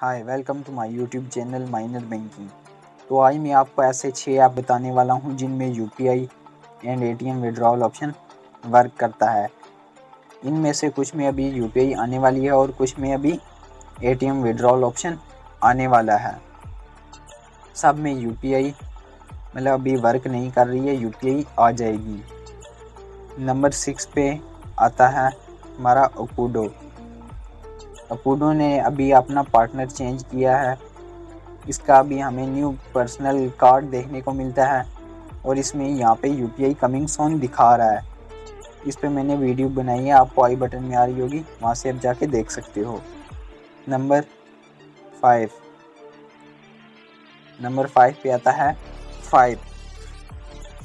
Hi welcome to my YouTube channel minor banking. तो आज मैं आपको ऐसे 6 ऐप बताने वाला हूं जिनमें UPI and ATM withdrawal option work करता है। इनमें से कुछ में अभी यूपीआई आने वाली है और कुछ में अभी एटीएम विड्रॉल ऑप्शन आने वाला है। सब में यूपीआई मतलब अभी वर्क नहीं कर रही है, यूपीआई आ जाएगी। नंबर 6 पे आता है हमारा अकूडो। अकूडो ने अभी अपना पार्टनर चेंज किया है। इसका अभी हमें न्यू पर्सनल कार्ड देखने को मिलता है और इसमें यहाँ पे यूपीआई कमिंग सोन दिखा रहा है। इस पे मैंने वीडियो बनाई है, आपको आई बटन में आ रही होगी, वहाँ से आप जाके देख सकते हो। नंबर 5 पे आता है फाइव।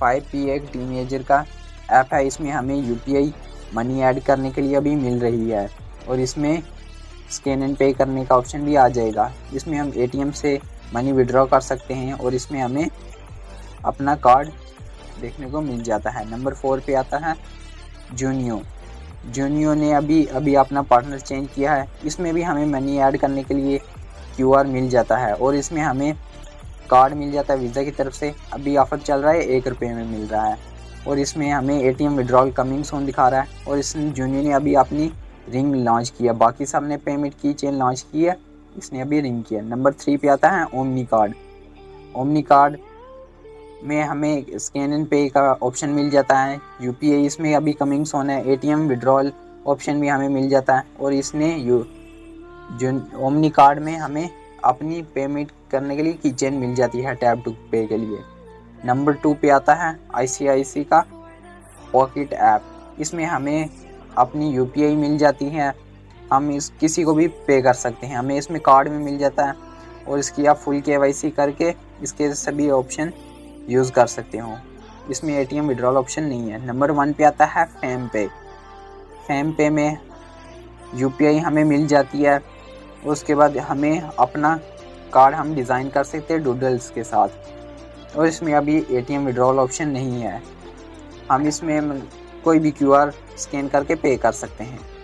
भी एक टीनेजर का ऐप है। इसमें हमें यूपीआई मनी ऐड करने के लिए अभी मिल रही है और इसमें स्कैन एंड पे करने का ऑप्शन भी आ जाएगा। इसमें हम एटीएम से मनी विड्रॉ कर सकते हैं और इसमें हमें अपना कार्ड देखने को मिल जाता है। नंबर 4 पे आता है जूनियो। जूनियो ने अभी अपना पार्टनर चेंज किया है। इसमें भी हमें मनी ऐड करने के लिए क्यूआर मिल जाता है और इसमें हमें कार्ड मिल जाता है वीज़ा की तरफ से। अभी ऑफ़र चल रहा है, 1 रुपये में मिल रहा है और इसमें हमें एटीएम विड्रॉल कमिंग सोन दिखा रहा है। और इसमें जूनियो ने अभी अपनी रिंग लॉन्च किया, बाकी सब ने पेमेंट की चेन लॉन्च की है, इसने अभी रिंग किया। नंबर 3 पे आता है ओमनी कार्ड। ओमनी कार्ड में हमें स्कैन एंड पे का ऑप्शन मिल जाता है। यूपीआई इसमें अभी कमिंग सोन है। एटीएम विड्रॉल ऑप्शन भी हमें मिल जाता है और इसने ओमनी कार्ड में हमें अपनी पेमेंट करने के लिए की चेन मिल जाती है टैप टू पे के लिए। नंबर 2 पे आता है ICICI का पॉकेट ऐप। इसमें हमें अपनी यूपीआई मिल जाती है, हम इस किसी को भी पे कर सकते हैं। हमें इसमें कार्ड भी मिल जाता है और इसकी आप फुल KYC करके इसके सभी ऑप्शन यूज़ कर सकते हो। इसमें ATM विड्रॉल ऑप्शन नहीं है। नंबर 1 पे आता है FamPay। FamPay में यूपीआई हमें मिल जाती है, उसके बाद हमें अपना कार्ड हम डिज़ाइन कर सकते हैं डूडल्स के साथ और इसमें अभी ATM विड्रॉल ऑप्शन नहीं है। हम इसमें कोई भी QR स्कैन करके पे कर सकते हैं।